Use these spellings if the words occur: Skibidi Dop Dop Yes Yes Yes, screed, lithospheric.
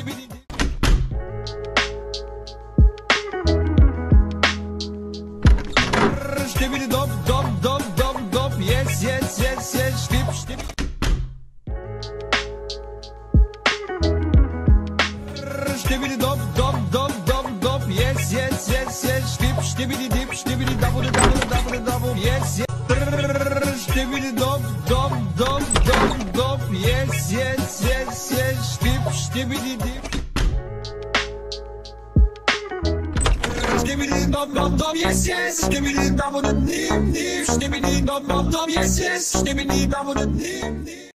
Skibidi Dop Dop Dop Dop Dop Yes Yes Yes Yes Stip Stip Skibidi Dop Dop Dop Dop Dop Yes Yes Yes Yes Stip Skibidi Dip Skibidi Double Double Double Double Yes Yes Skibidi Dop Dop Dop Dop Dop Yes Yes Yes Yes Stip Skibidi Dip Skibidi Dop Dop Dop Yes Yes Skibidi Dop Dop Dip Dip Skibidi Dop Dop Dop Yes Yes Skibidi Dop Dop Dip Dip